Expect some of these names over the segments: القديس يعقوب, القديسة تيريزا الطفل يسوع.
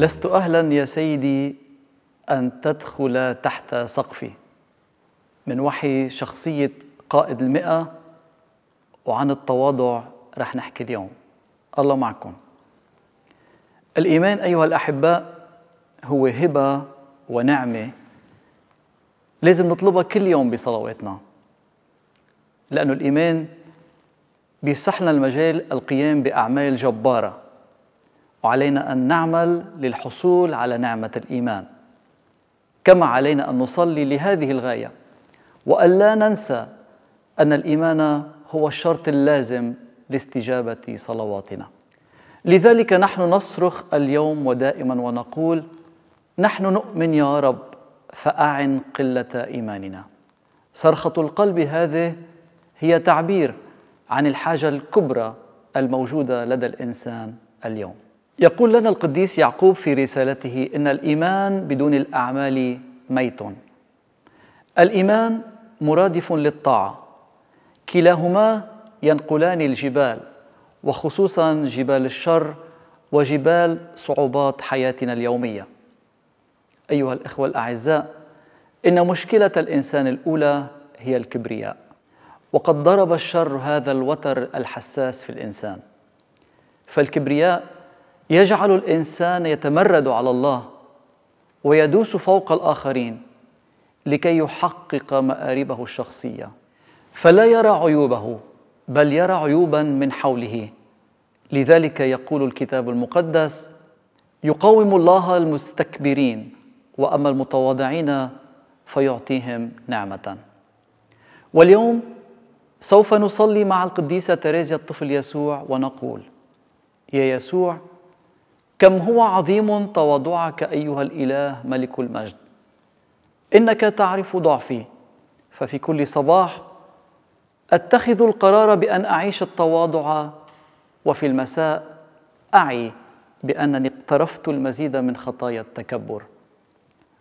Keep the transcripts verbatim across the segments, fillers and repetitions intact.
لست أهلا يا سيدي أن تدخل تحت سقفي، من وحي شخصية قائد المئة. وعن التواضع رح نحكي اليوم. الله معكم. الإيمان أيها الأحباء هو هبة ونعمة لازم نطلبها كل يوم بصلواتنا، لأنه الإيمان بيفسح لنا المجال القيام بأعمال جبارة، وعلينا أن نعمل للحصول على نعمة الإيمان. كما علينا أن نصلي لهذه الغاية، وألا ننسى أن الإيمان هو الشرط اللازم لاستجابة صلواتنا. لذلك نحن نصرخ اليوم ودائما ونقول: نحن نؤمن يا رب فأعن قلة إيماننا. صرخة القلب هذه هي تعبير عن الحاجة الكبرى الموجودة لدى الإنسان اليوم. يقول لنا القديس يعقوب في رسالته إن الإيمان بدون الأعمال ميت. الإيمان مرادف للطاعة، كلاهما ينقلان الجبال، وخصوصا جبال الشر وجبال صعوبات حياتنا اليومية. أيها الإخوة الأعزاء، إن مشكلة الإنسان الأولى هي الكبرياء، وقد ضرب الشر هذا الوتر الحساس في الإنسان. فالكبرياء يجعل الإنسان يتمرد على الله ويدوس فوق الآخرين لكي يحقق مآربه الشخصية، فلا يرى عيوبه بل يرى عيوبا من حوله. لذلك يقول الكتاب المقدس: يقاوم الله المستكبرين، وأما المتواضعين فيعطيهم نعمة. واليوم سوف نصلي مع القديسة تيريزا الطفل يسوع ونقول: يا يسوع، كم هو عظيم تواضعك أيها الإله ملك المجد. إنك تعرف ضعفي، ففي كل صباح أتخذ القرار بأن أعيش التواضع، وفي المساء أعي بأنني اقترفت المزيد من خطايا التكبر.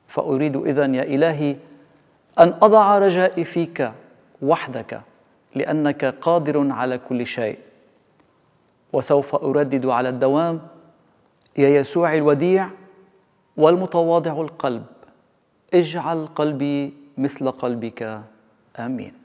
فأريد إذن يا إلهي أن أضع رجائي فيك وحدك، لأنك قادر على كل شيء. وسوف أردد على الدوام: يا يسوع الوديع والمتواضع القلب، اجعل قلبي مثل قلبك. آمين.